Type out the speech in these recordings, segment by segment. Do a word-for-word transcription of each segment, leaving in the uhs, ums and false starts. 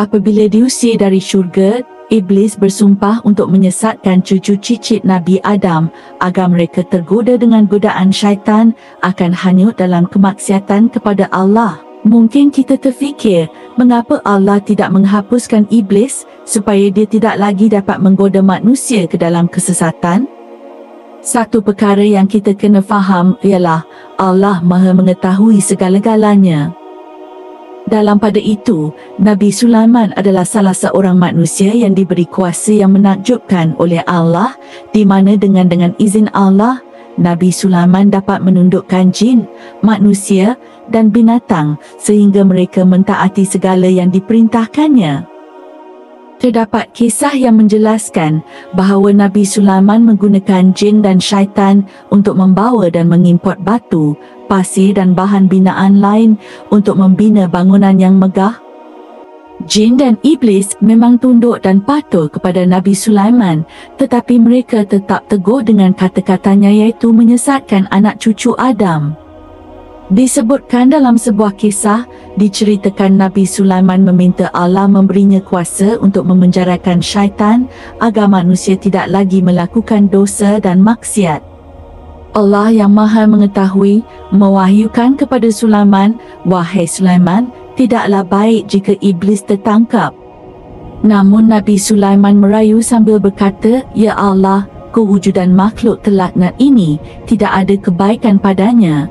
Apabila diusir dari syurga, Iblis bersumpah untuk menyesatkan cucu-cicit Nabi Adam agar mereka tergoda dengan godaan syaitan akan hanyut dalam kemaksiatan kepada Allah. Mungkin kita terfikir, mengapa Allah tidak menghapuskan Iblis supaya dia tidak lagi dapat menggoda manusia ke dalam kesesatan? Satu perkara yang kita kena faham ialah Allah Maha mengetahui segala-galanya. Dalam pada itu, Nabi Sulaiman adalah salah seorang manusia yang diberi kuasa yang menakjubkan oleh Allah, di mana dengan dengan izin Allah, Nabi Sulaiman dapat menundukkan jin, manusia dan binatang sehingga mereka mentaati segala yang diperintahkannya. Terdapat kisah yang menjelaskan bahawa Nabi Sulaiman menggunakan jin dan syaitan untuk membawa dan mengimport batu, pasir dan bahan binaan lain untuk membina bangunan yang megah. Jin dan Iblis memang tunduk dan patuh kepada Nabi Sulaiman, tetapi mereka tetap teguh dengan kata-katanya iaitu menyesatkan anak cucu Adam. Disebutkan dalam sebuah kisah, diceritakan Nabi Sulaiman meminta Allah memberinya kuasa untuk memenjarakan syaitan agar manusia tidak lagi melakukan dosa dan maksiat. Allah yang Maha mengetahui mewahyukan kepada Sulaiman, "Wahai Sulaiman, tidaklah baik jika Iblis tertangkap." Namun Nabi Sulaiman merayu sambil berkata, "Ya Allah, kewujudan makhluk terlaknat ini tidak ada kebaikan padanya."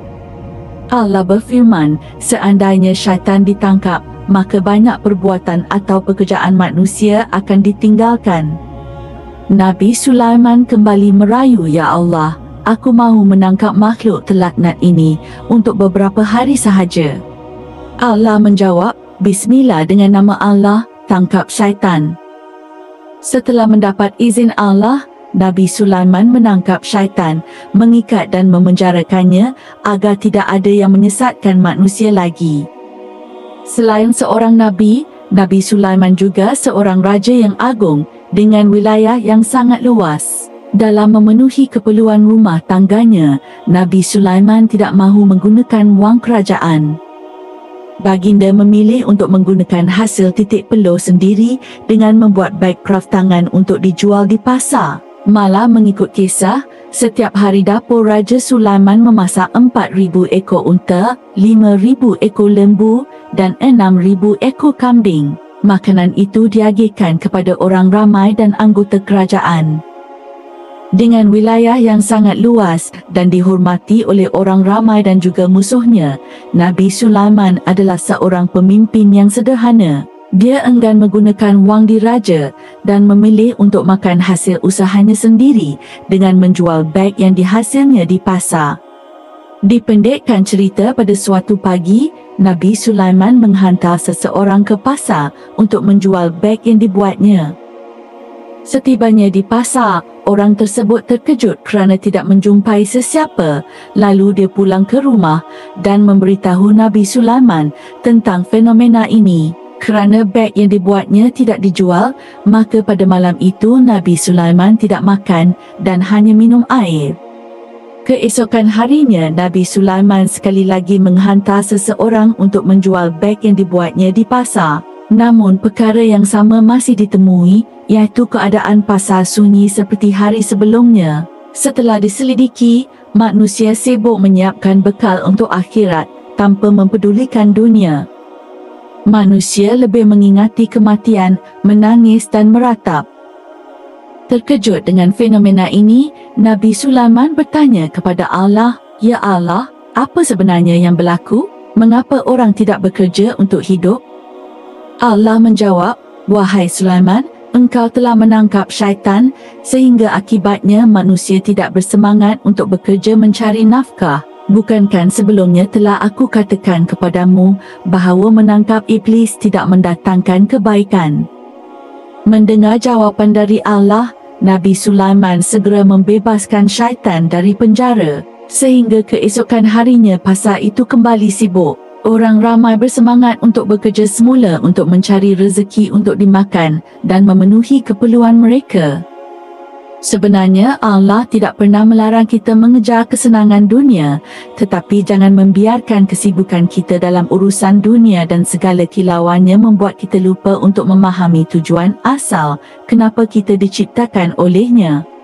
Allah berfirman, "Seandainya syaitan ditangkap, maka banyak perbuatan atau pekerjaan manusia akan ditinggalkan." Nabi Sulaiman kembali merayu, "Ya Allah, aku mahu menangkap makhluk terlaknat ini untuk beberapa hari sahaja." Allah menjawab, "Bismillah, dengan nama Allah, tangkap syaitan." Setelah mendapat izin Allah, Nabi Sulaiman menangkap syaitan, mengikat dan memenjarakannya agar tidak ada yang menyesatkan manusia lagi. Selain seorang Nabi, Nabi Sulaiman juga seorang raja yang agung dengan wilayah yang sangat luas. Dalam memenuhi keperluan rumah tangganya, Nabi Sulaiman tidak mahu menggunakan wang kerajaan. Baginda memilih untuk menggunakan hasil titik peluh sendiri dengan membuat beg kraft tangan untuk dijual di pasar. Malah mengikut kisah, setiap hari dapur Raja Sulaiman memasak empat ribu ekor unta, lima ribu ekor lembu dan enam ribu ekor kambing. Makanan itu diagihkan kepada orang ramai dan anggota kerajaan. Dengan wilayah yang sangat luas dan dihormati oleh orang ramai dan juga musuhnya, Nabi Sulaiman adalah seorang pemimpin yang sederhana. Dia enggan menggunakan wang diraja dan memilih untuk makan hasil usahanya sendiri dengan menjual beg yang dihasilnya di pasar. Dipendekkan cerita, pada suatu pagi, Nabi Sulaiman menghantar seseorang ke pasar untuk menjual beg yang dibuatnya. Setibanya di pasar, orang tersebut terkejut kerana tidak menjumpai sesiapa. Lalu dia pulang ke rumah dan memberitahu Nabi Sulaiman tentang fenomena ini. Kerana beg yang dibuatnya tidak dijual, maka pada malam itu Nabi Sulaiman tidak makan dan hanya minum air. Keesokan harinya, Nabi Sulaiman sekali lagi menghantar seseorang untuk menjual beg yang dibuatnya di pasar. Namun perkara yang sama masih ditemui, iaitu keadaan pasar sunyi seperti hari sebelumnya. Setelah diselidiki, manusia sibuk menyiapkan bekal untuk akhirat tanpa mempedulikan dunia. Manusia lebih mengingati kematian, menangis dan meratap. Terkejut dengan fenomena ini, Nabi Sulaiman bertanya kepada Allah, "Ya Allah, apa sebenarnya yang berlaku? Mengapa orang tidak bekerja untuk hidup?" Allah menjawab, "Wahai Sulaiman, engkau telah menangkap syaitan sehingga akibatnya manusia tidak bersemangat untuk bekerja mencari nafkah. Bukankah sebelumnya telah aku katakan kepadamu bahawa menangkap iblis tidak mendatangkan kebaikan?" Mendengar jawapan dari Allah, Nabi Sulaiman segera membebaskan syaitan dari penjara, sehingga keesokan harinya pasar itu kembali sibuk. Orang ramai bersemangat untuk bekerja semula untuk mencari rezeki untuk dimakan dan memenuhi keperluan mereka. Sebenarnya Allah tidak pernah melarang kita mengejar kesenangan dunia, tetapi jangan membiarkan kesibukan kita dalam urusan dunia dan segala kilauannya membuat kita lupa untuk memahami tujuan asal kenapa kita diciptakan olehnya.